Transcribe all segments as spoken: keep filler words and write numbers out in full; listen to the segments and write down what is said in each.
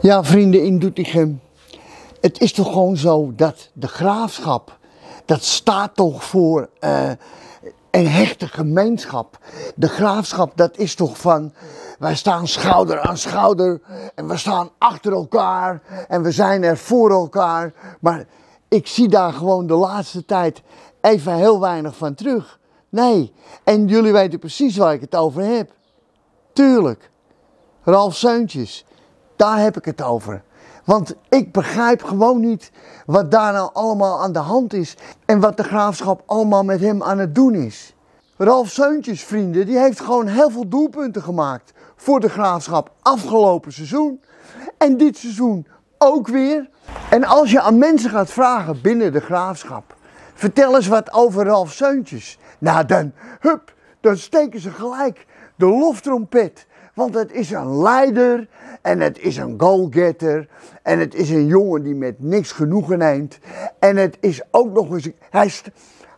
Ja, vrienden in Doetinchem, het is toch gewoon zo dat de Graafschap, dat staat toch voor uh, een hechte gemeenschap. De Graafschap, dat is toch van, wij staan schouder aan schouder en we staan achter elkaar en we zijn er voor elkaar. Maar ik zie daar gewoon de laatste tijd even heel weinig van terug. Nee, en jullie weten precies waar ik het over heb. Tuurlijk, Ralf Seuntjens. Daar heb ik het over. Want ik begrijp gewoon niet wat daar nou allemaal aan de hand is. En wat de Graafschap allemaal met hem aan het doen is. Ralf Seuntjens, vrienden, die heeft gewoon heel veel doelpunten gemaakt voor de Graafschap afgelopen seizoen. En dit seizoen ook weer. En als je aan mensen gaat vragen binnen de Graafschap, vertel eens wat over Ralf Seuntjens. Nou dan, hup, dan steken ze gelijk de loftrompet. Want het is een leider en het is een goalgetter en het is een jongen die met niks genoegen neemt. En het is ook nog eens, hij is,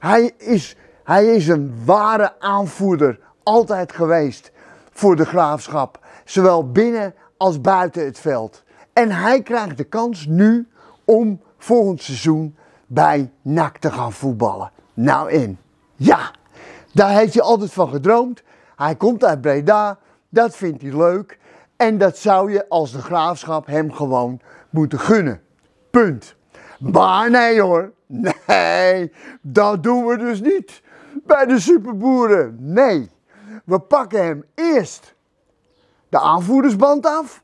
hij is, hij is een ware aanvoerder, altijd geweest voor de Graafschap. Zowel binnen als buiten het veld. En hij krijgt de kans nu om volgend seizoen bij N A C te gaan voetballen. Nou in, ja, daar heeft hij altijd van gedroomd. Hij komt uit Breda. Dat vindt hij leuk en dat zou je als de Graafschap hem gewoon moeten gunnen. Punt. Maar nee hoor, nee, dat doen we dus niet bij de Superboeren. Nee, we pakken hem eerst de aanvoerdersband af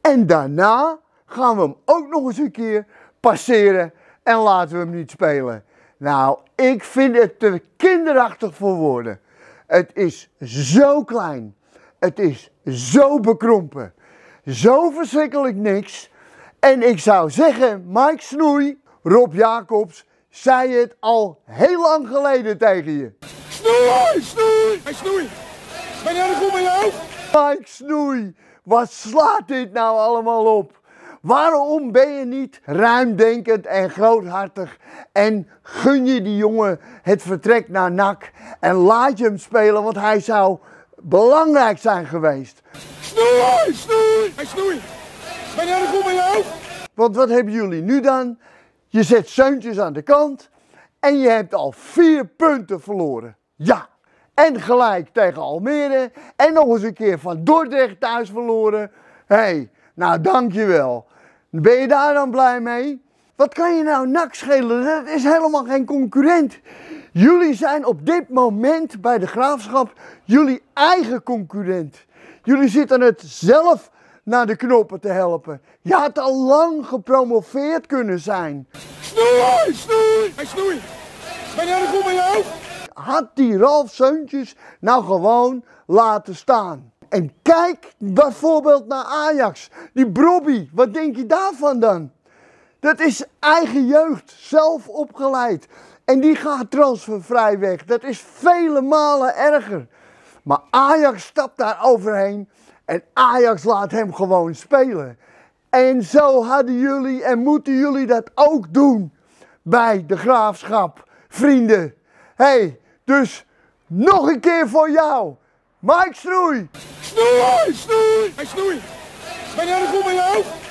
en daarna gaan we hem ook nog eens een keer passeren en laten we hem niet spelen. Nou, ik vind het te kinderachtig voor woorden. Het is zo klein. Het is zo bekrompen, zo verschrikkelijk niks. En ik zou zeggen, Mike Snoei, Rob Jacobs, zei het al heel lang geleden tegen je. Snoei, Snoei! Hey Snoei, ben jij er goed met jou? Mike Snoei, wat slaat dit nou allemaal op? Waarom ben je niet ruimdenkend en groothartig en gun je die jongen het vertrek naar N A C en laat je hem spelen, want hij zou belangrijk zijn geweest. Snoei, Snoei! Hey Snoei, ben jij er goed met jou? Want wat hebben jullie nu dan? Je zet Seuntjens aan de kant en je hebt al vier punten verloren. Ja, en gelijk tegen Almere en nog eens een keer van Dordrecht thuis verloren. Hé, hey, nou dankjewel. Ben je daar dan blij mee? Wat kan je nou N A C schelen? Dat is helemaal geen concurrent. Jullie zijn op dit moment bij de Graafschap jullie eigen concurrent. Jullie zitten het zelf naar de knoppen te helpen. Je had al lang gepromoveerd kunnen zijn. Snoei, Snoei! Hey Snoei, ben jij er goed met jou? Had die Ralf Seuntjens nou gewoon laten staan. En kijk bijvoorbeeld naar Ajax. Die Brobbey, wat denk je daarvan dan? Dat is eigen jeugd, zelf opgeleid. En die gaat transfervrij weg. Dat is vele malen erger. Maar Ajax stapt daar overheen. En Ajax laat hem gewoon spelen. En zo hadden jullie en moeten jullie dat ook doen. Bij de Graafschap. Vrienden. Hé, hey, dus nog een keer voor jou. Mike Snoei. Snoei, Snoei. Hey Snoei, ben jij er goed met jou?